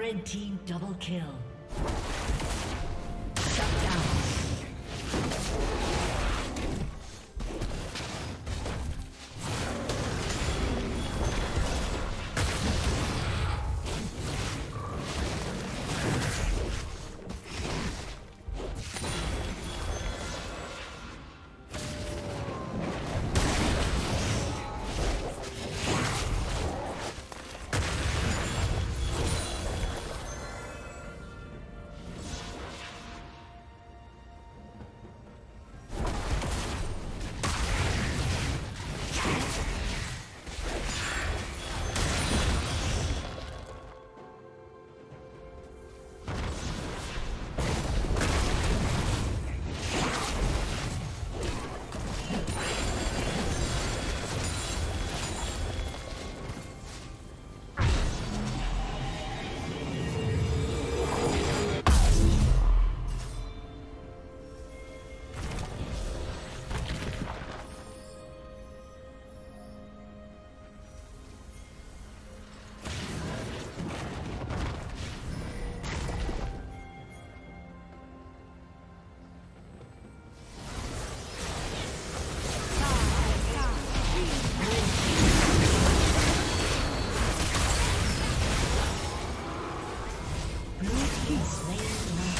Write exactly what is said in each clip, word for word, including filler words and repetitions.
Red team double kill. Peace, ladies and gentlemen.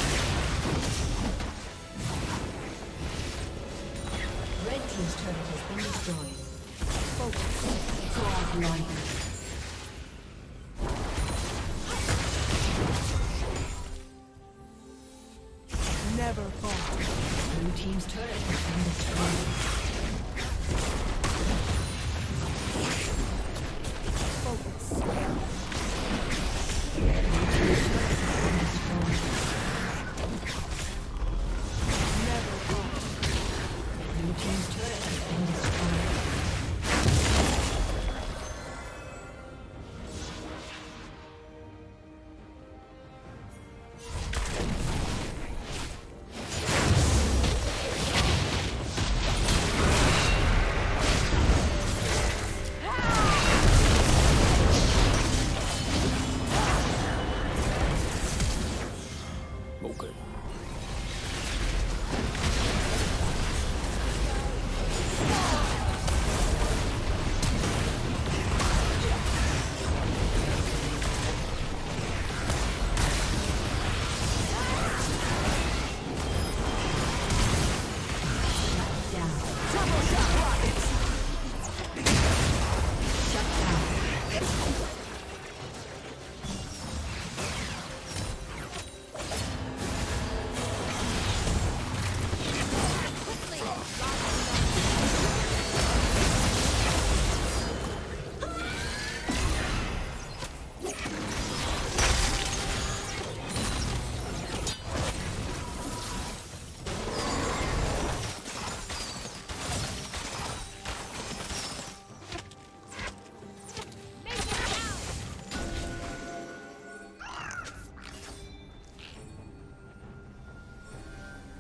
Destroyed. Never fall. Blue team's turret has been destroyed. Focus. Blue team's turret has been destroyed. Never fall. Blue team's turret has been destroyed.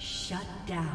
Shut down.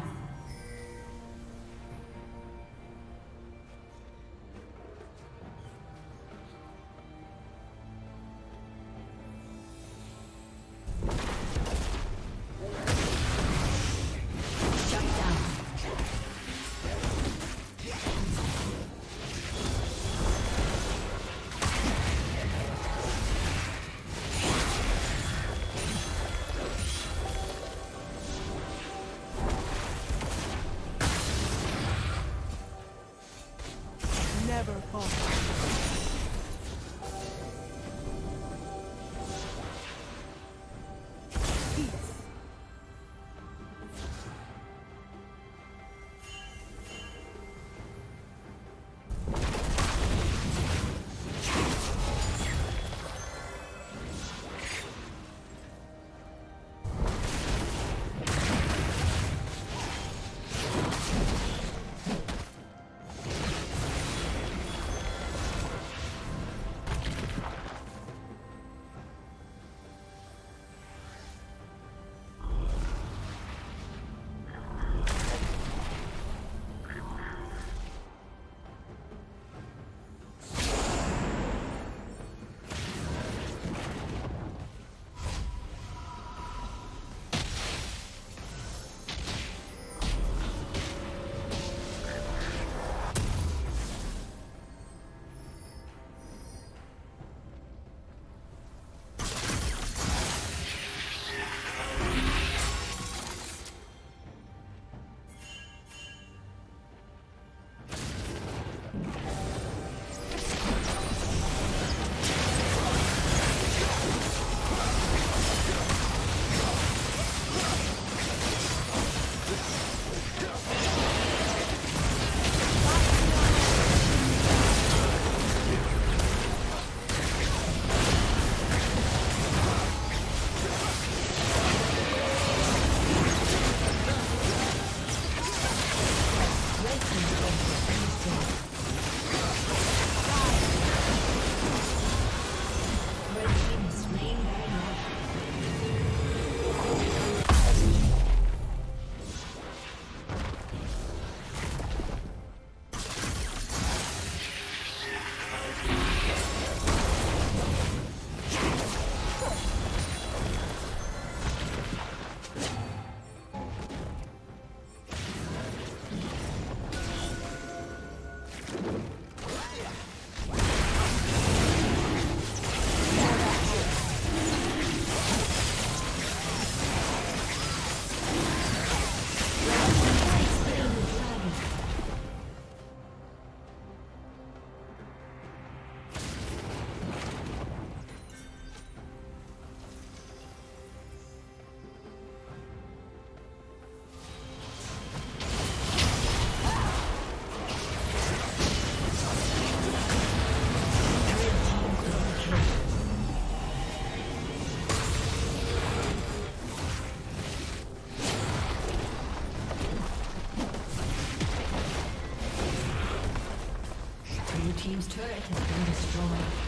team's turret has been destroyed.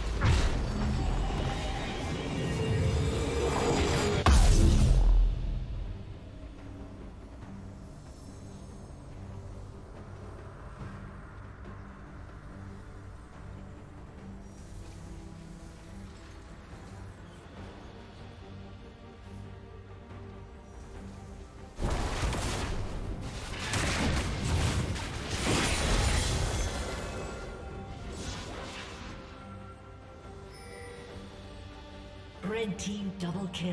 Red team double kill.